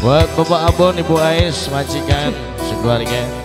Buat Bapak Abon, Ibu Ais, majikan sekeluarga.